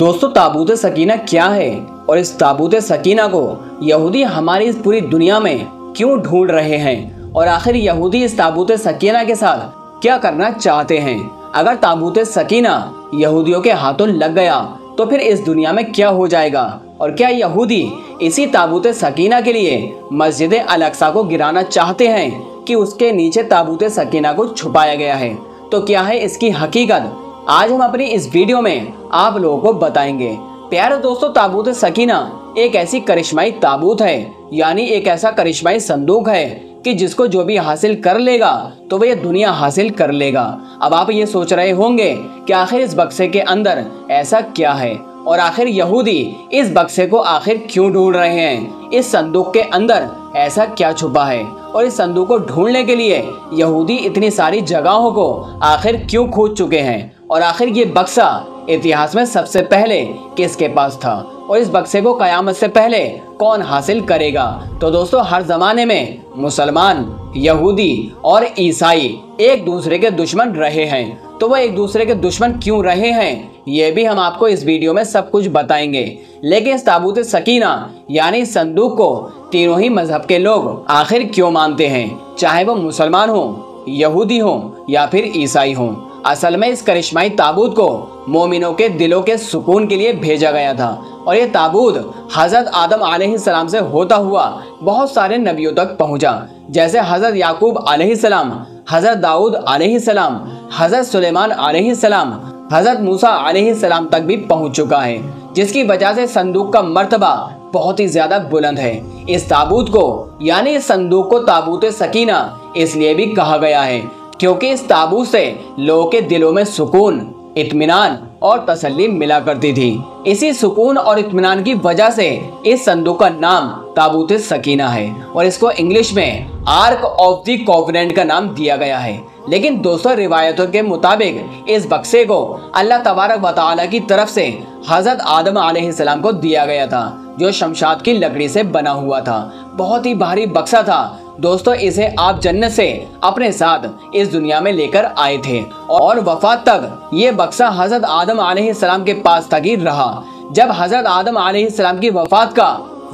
दोस्तों ताबूत-ए-सकीना क्या है और इस ताबूत-ए-सकीना को यहूदी हमारी इस पूरी दुनिया में क्यों ढूंढ रहे हैं और आखिर यहूदी इस ताबूत-ए-सकीना के साथ क्या करना चाहते हैं। अगर ताबूत-ए-सकीना यहूदियों के हाथों लग गया तो फिर इस दुनिया में क्या हो जाएगा और क्या यहूदी इसी ताबूत-ए-सकीना के लिए मस्जिद अल-अक्सा को गिराना चाहते हैं कि उसके नीचे ताबूत-ए-सकीना को छुपाया गया है। तो क्या है इसकी हकीकत, आज हम अपनी इस वीडियो में आप लोगों को बताएंगे। प्यारे दोस्तों, ताबूत-ए-सकीना एक ऐसी करिश्माई ताबूत है, यानी एक ऐसा करिश्माई संदूक है कि जिसको जो भी हासिल कर लेगा तो वह दुनिया हासिल कर लेगा। अब आप ये सोच रहे होंगे कि आखिर इस बक्से के अंदर ऐसा क्या है और आखिर यहूदी इस बक्से को आखिर क्यों ढूंढ रहे हैं, इस संदूक के अंदर ऐसा क्या छुपा है और इस संदूक को ढूंढने के लिए यहूदी इतनी सारी जगहों को आखिर क्यों खोज चुके हैं और आखिर ये बक्सा इतिहास में सबसे पहले किसके पास था और इस बक्से को कयामत से पहले कौन हासिल करेगा। तो दोस्तों, हर ज़माने में मुसलमान, यहूदी और ईसाई एक दूसरे के दुश्मन रहे हैं। तो वह एक दूसरे के दुश्मन क्यों रहे हैं ये भी हम आपको इस वीडियो में सब कुछ बताएंगे। लेकिन इस ताबूत-ए-सकीना यानी संदूक को तीनों ही मजहब के लोग आखिर क्यों मानते हैं, चाहे वो मुसलमान हो, यहूदी हो या फिर ईसाई हो। असल में इस करिश्माई ताबूत को मोमिनों के दिलों के सुकून के लिए भेजा गया था और ये ताबूत हज़रत आदम अलैहिस्सलाम से होता हुआ बहुत सारे नबियों तक पहुंचा, जैसे हज़रत याकूब अलैहिस्सलाम, हज़रत दाऊद अलैहिस्सलाम, हज़रत सुलेमान अलैहिस्सलाम, हज़रत मूसा अलैहिस्सलाम तक भी पहुंच चुका है, जिसकी वजह से संदूक का मर्तबा बहुत ही ज़्यादा बुलंद है। इस ताबूत को यानी इस संदूक को ताबूत-ए-सकीना इसलिए भी कहा गया है क्योंकि इस ताबूत से लोगों के दिलों में सुकून, इत्मीनान और तसल्ली मिला करती थी। इसी सुकून और इत्मीनान की वजह से इस संदूक का नाम ताबूत-ए-सकीना है और इसको इंग्लिश में आर्क ऑफ द कोवेनेंट का नाम दिया गया है। लेकिन दोस्तों, रिवायतों के मुताबिक इस बक्से को अल्लाह तबारक व तआला की तरफ से हज़रत आदम अलैहिस्सलाम को दिया गया था, जो शमशाद की लकड़ी से बना हुआ था। बहुत ही भारी बक्सा था दोस्तों, इसे आप जन्नत से अपने साथ इस दुनिया में लेकर आए थे और वफात तक ये बक्सा हज़रत आदम अलैहिस्सलाम के पास तक ही रहा। जब हज़रत आदम अलैहिस्सलाम की वफात का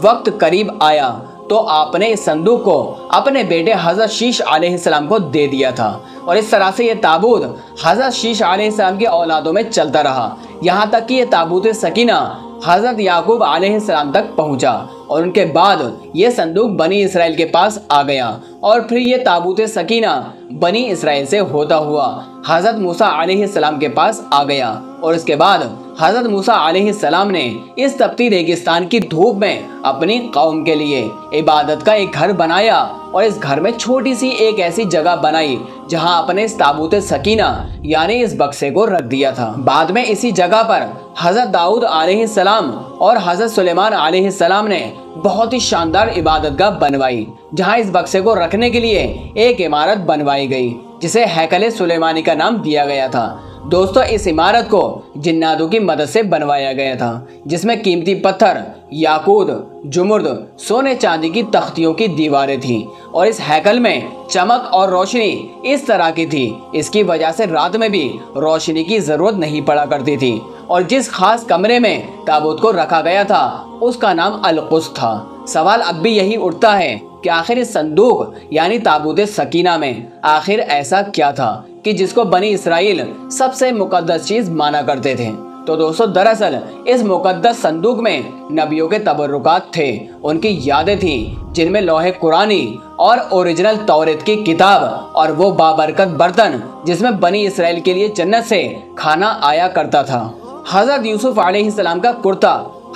वक्त करीब आया तो आपने इस संदूक को अपने बेटे हज़रत शीश अलैहिस्सलाम को दे दिया था और इस तरह से ये ताबूत हज़रत शीश अलैहिस्सलाम की औलादों में चलता रहा, यहाँ तक कि ये ताबूत-ए-सकीना हज़रत याकूब अलैहिस्सलाम तक पहुँचा और उनके बाद ये संदूक बनी इसराइल के पास आ गया और फिर ये ताबूत-ए-सकीना बनी इसराइल से होता हुआ हज़रत मूसा अलैहिस्सलाम के पास आ गया और उसके बाद हज़रत मूसा अलैहिस्सलाम ने इस तपती रेगिस्तान की धूप में अपनी कौम के लिए इबादत का एक घर बनाया और इस घर में छोटी सी एक ऐसी जगह बनाई जहां अपने इस ताबूत-ए-सकीना यानी इस बक्से को रख दिया था। बाद में इसी जगह पर हज़रत दाऊद अलैहिस्सलाम और हज़रत सुलेमान अलैहिस्सलाम ने बहुत ही शानदार इबादतगाह बनवाई, जहां इस बक्से को रखने के लिए एक इमारत बनवाई गई जिसे हैकल सुलेमानी का नाम दिया गया था। दोस्तों, इस इमारत को जिन्नातों की मदद से बनवाया गया था, जिसमें कीमती पत्थर, याकूत, जुमुर्द, सोने चांदी की तख्तियों की दीवारें थीं और इस हैकल में चमक और रोशनी इस तरह की थी, इसकी वजह से रात में भी रोशनी की ज़रूरत नहीं पड़ा करती थी। और जिस खास कमरे में ताबूत को रखा गया था उसका नाम अलकुस था। सवाल अब भी यही उठता है कि आखिर इस संदूक यानी ताबूत-ए-सकीना में आखिर ऐसा क्या था कि जिसको बनी इसराइल सबसे मुकद्दस चीज़ माना करते थे। तो दोस्तों, दरअसल इस मुकद्दस संदूक में नबियों के तबर्रुकात थे, उनकी यादें थीं, जिनमें लौहे कुरानी और ओरिजिनल तौरेत की किताब और वो बाबरकत बर्तन जिसमें बनी इसराइल के लिए जन्नत से खाना आया करता था, हज़रत यूसुफ अलैहिस्सलाम का कुर्ता,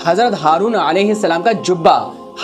हज़रत हारून अलैहिस्सलाम का जुब्बा,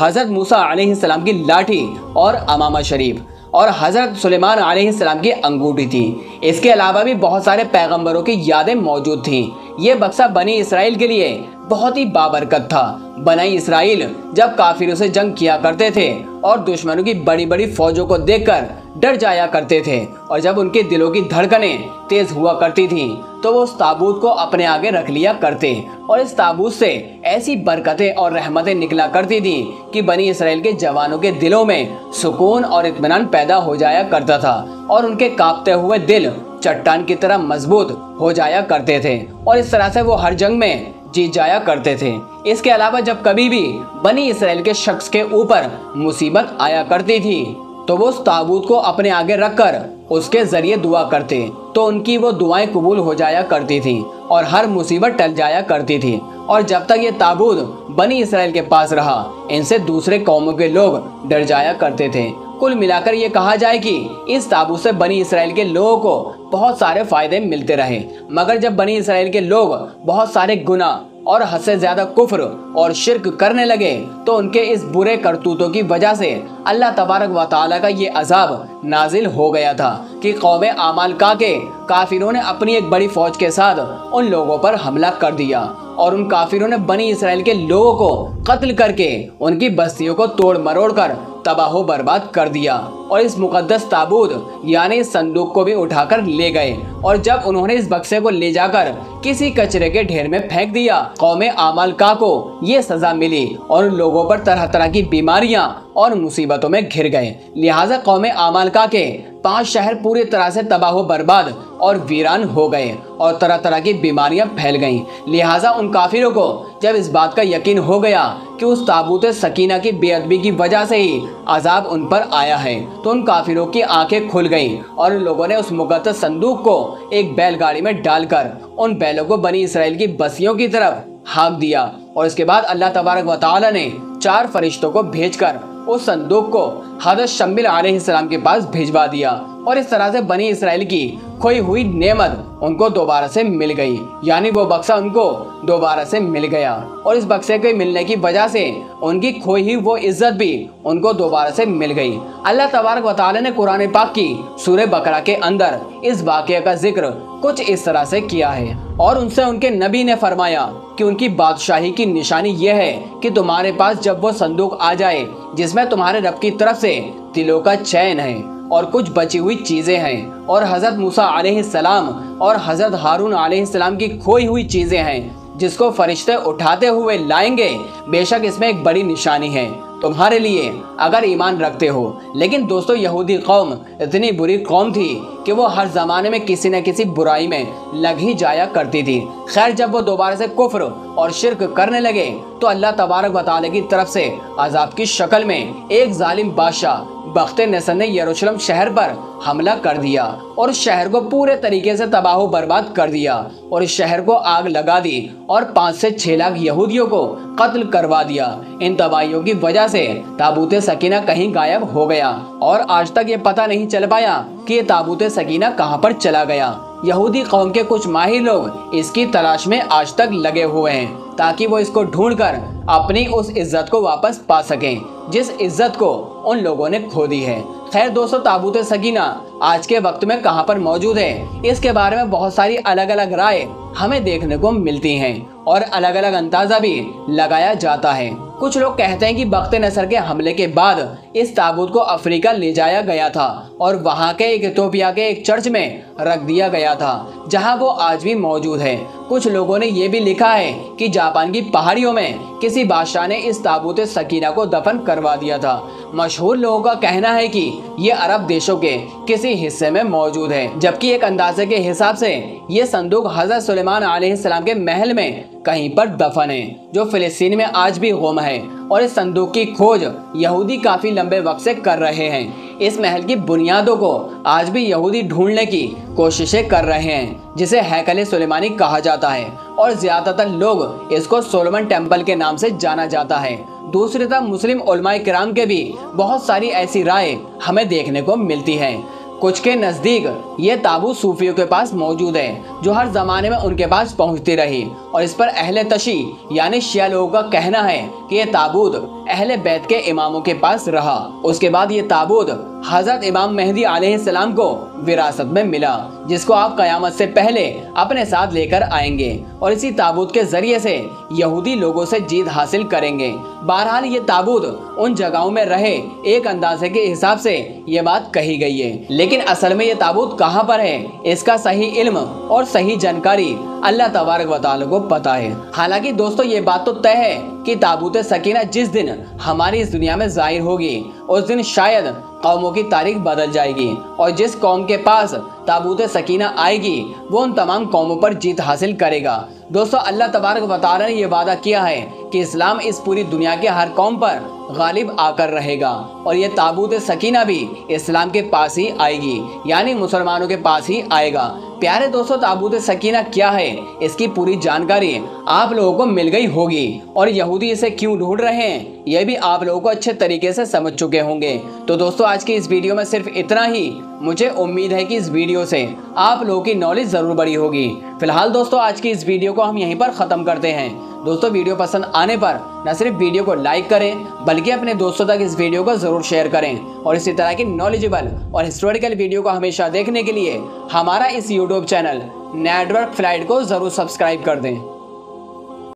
हज़रत मूसा अलैहिस्सलाम की लाठी और अमामा शरीफ और हज़रत सुलेमान अलैहिस्सलाम की अंगूठी थी। इसके अलावा भी बहुत सारे पैगंबरों की यादें मौजूद थीं। ये बक्सा बनी इसराइल के लिए बहुत ही बाबरकत था। बनी इसराइल जब काफिरों से जंग किया करते थे और दुश्मनों की बड़ी बड़ी फौजों को देखकर डर जाया करते थे और जब उनके दिलों की धड़कनें तेज़ हुआ करती थीं तो वो उस ताबूत को अपने आगे रख लिया करते और इस ताबूत से ऐसी बरकतें और रहमतें निकला करती थीं कि बनी इसराइल के जवानों के दिलों में सुकून और इत्मीनान पैदा हो जाया करता था और उनके कांपते हुए दिल चट्टान की तरह मजबूत हो जाया करते थे और इस तरह से वो हर जंग में जी जाया करते थे। इसके अलावा जब कभी भी बनी इसराइल के शख्स के ऊपर मुसीबत आया करती थी तो वो उस ताबूत को अपने आगे रखकर उसके ज़रिए दुआ करते, तो उनकी वो दुआएं कबूल हो जाया करती थी और हर मुसीबत टल जाया करती थी। और जब तक ये ताबूत बनी इसराइल के पास रहा, इनसे दूसरे कौमों के लोग डर जाया करते थे। कुल मिलाकर ये कहा जाए कि इस ताबूत से बनी इसराइल के लोगों को बहुत सारे फ़ायदे मिलते रहे, मगर जब बनी इसराइल के लोग बहुत सारे गुनाह और हद से ज़्यादा कुफ्र और शिर्क करने लगे तो उनके इस बुरे करतूतों की वजह से अल्लाह तबारक व तआला का ये अजाब नाजिल हो गया था कि कौमे आमालका के काफिरों ने अपनी एक बड़ी फ़ौज के साथ उन लोगों पर हमला कर दिया और उन काफिरों ने बनी इसराइल के लोगों को कत्ल करके उनकी बस्तियों को तोड़ मरोड़ कर तबाहो बर्बाद कर दिया। और इस मुकद्दस ताबूत यानी इस संदूक को भी उठाकर ले गए और जब उन्होंने इस बक्से को ले जाकर किसी कचरे के ढेर में फेंक दिया, कौमे आमालका को ये सज़ा मिली और उन लोगों पर तरह तरह की बीमारियां और मुसीबतों में घिर गए। लिहाजा कौमे आमालका के 5 शहर पूरी तरह से तबाहो बर्बाद और वीरान हो गए और तरह तरह की बीमारियां फैल गईं। लिहाजा उन काफिरों को जब इस बात का यकीन हो गया कि उस ताबूत-ए-सकीना की बेअदबी की वजह से ही अजाब उन पर आया है, तो उन काफिरों की आंखें खुल गईं और उन लोगों ने उस मुकद्दस संदूक को एक बैलगाड़ी में डालकर उन बैलों को बनी इसराइल की बस्तियों की तरफ हाँक दिया। और इसके बाद अल्लाह तबारक व तआला ने 4 फरिश्तों को भेजकर उस संदूक को हादस शम्बिल अलैहिस्सलाम के पास भिजवा दिया और इस तरह से बनी इसराइल की खोई हुई नेमत उनको दोबारा से मिल गई, यानी वो बक्सा उनको दोबारा से मिल गया। और इस बक्से के मिलने की वजह से उनकी खोई हुई वो इज्जत भी उनको दोबारा से मिल गई। अल्लाह तबारक व तआला ने कुरान पाक की सूरह बकरा के अंदर इस वाक़ये का जिक्र कुछ इस तरह से किया है और उनसे उनके नबी ने फरमाया कि उनकी बादशाही की निशानी यह है कि तुम्हारे पास जब वो संदूक आ जाए जिसमें तुम्हारे रब की तरफ से तिलों का चयन है और कुछ बची हुई चीज़ें हैं और हज़रत मूसा अलैहिस्सलाम और हज़रत हारून अलैहिस्सलाम की खोई हुई चीज़ें हैं जिसको फरिश्ते उठाते हुए लाएंगे, बेशक इसमें एक बड़ी निशानी है तुम्हारे लिए अगर ईमान रखते हो। लेकिन दोस्तों, यहूदी कौम इतनी बुरी कौम थी कि वो हर ज़माने में किसी न किसी बुराई में लग ही जाया करती थी। खैर, जब वो दोबारा से कुफ्र और शिर्क करने लगे तो अल्लाह तबारक व तआला की तरफ से अजाब की शक्ल में एक जालिम बादशाह बख़्तनस्र ने यरूशलेम शहर पर हमला कर दिया और उस शहर को पूरे तरीके से तबाह बर्बाद कर दिया और इस शहर को आग लगा दी और 5 से 6 लाख यहूदियों को कत्ल करवा दिया। इन तबाहियों की वजह से ताबूत-ए-सकीना कहीं गायब हो गया और आज तक ये पता नहीं चल पाया कि ये ताबूत-ए-सकीना कहाँ पर चला गया। यहूदी कौम के कुछ माहिर लोग इसकी तलाश में आज तक लगे हुए हैं ताकि वो इसको ढूंढकर अपनी उस इज्जत को वापस पा सकें जिस इज्जत को उन लोगों ने खो दी है। खैर दोस्तों, ताबूत-ए-सकीना आज के वक्त में कहाँ पर मौजूद है, इसके बारे में बहुत सारी अलग अलग राय हमें देखने को मिलती हैं और अलग अलग अंदाज़ा भी लगाया जाता है। कुछ लोग कहते हैं कि बख़्तनस्र के हमले के बाद इस ताबूत को अफ्रीका ले जाया गया था और वहाँ के एक इथोपिया के एक चर्च में रख दिया गया था जहाँ वो आज भी मौजूद है। कुछ लोगों ने ये भी लिखा है कि जापान की पहाड़ियों में किसी बादशाह ने इस ताबूत-ए-सकीना को दफन करवा दिया था। मशहूर लोगों का कहना है कि ये अरब देशों के किसी हिस्से में मौजूद है, जबकि एक अंदाजे के हिसाब से ये संदूक हज़रत सुलेमान अलैहिस्सलाम के महल में कहीं पर दफन है जो फिलिस्तीन में आज भी गुम है और इस संदूक की खोज यहूदी काफ़ी लंबे वक्त से कर रहे हैं। इस महल की बुनियादों को आज भी यहूदी ढूंढने की कोशिशें कर रहे हैं जिसे हैकल सुलेमानी कहा जाता है और ज़्यादातर लोग इसको सोलोमन टेंपल के नाम से जाना जाता है। दूसरी तरफ मुस्लिम उलमाए किराम के भी बहुत सारी ऐसी राय हमें देखने को मिलती है। कुछ के नज़दीक ये ताबूत सूफियों के पास मौजूद है जो हर ज़माने में उनके पास पहुंचती रही और इस पर अहले तशी यानी शिया लोगों का कहना है कि ये ताबूत अहले बैत के इमामों के पास रहा। उसके बाद ये ताबूत हज़रत इमाम मेहदी अलैहिस्सलाम को विरासत में मिला जिसको आप क़यामत से पहले अपने साथ लेकर आएंगे और इसी ताबूत के ज़रिए से यहूदी लोगों से जीत हासिल करेंगे। बहरहाल ये ताबूत उन जगहों में रहे, एक अंदाजे के हिसाब से ये बात कही गई है, लेकिन असल में ये ताबूत कहाँ पर है इसका सही इल्म और सही जानकारी अल्लाह तबारक व तआला को पता है। हालांकि दोस्तों, ये बात तो तय है कि ताबूत-ए-सकीना जिस दिन हमारी इस दुनिया में जाहिर होगी उस दिन शायद कौमों की तारीख बदल जाएगी और जिस कौम के पास ताबूत-ए-सकीना आएगी वो उन तमाम कौमों पर जीत हासिल करेगा। दोस्तों, अल्लाह तबारक व तआला ने ये वादा किया है कि इस्लाम इस पूरी दुनिया के हर कौम पर गालिब आकर रहेगा और ये ताबूत-ए-सकीना भी इस्लाम के पास ही आएगी, यानी मुसलमानों के पास ही आएगा। प्यारे दोस्तों, ताबूत-ए-सकीना क्या है, इसकी पूरी जानकारी आप लोगों को मिल गई होगी और यहूदी इसे क्यों ढूंढ रहे हैं यह भी आप लोगों को अच्छे तरीके से समझ चुके होंगे। तो दोस्तों, आज की इस वीडियो में सिर्फ इतना ही। मुझे उम्मीद है कि इस वीडियो से आप लोगों की नॉलेज ज़रूर बढ़ी होगी। फिलहाल दोस्तों, आज की इस वीडियो को हम यहीं पर ख़त्म करते हैं। दोस्तों, वीडियो पसंद आने पर न सिर्फ वीडियो को लाइक करें बल्कि अपने दोस्तों तक इस वीडियो को ज़रूर शेयर करें और इसी तरह की नॉलेजेबल और हिस्टोरिकल वीडियो को हमेशा देखने के लिए हमारा इस यूट्यूब चैनल नेटवर्क फ्लाइट को ज़रूर सब्सक्राइब कर दें।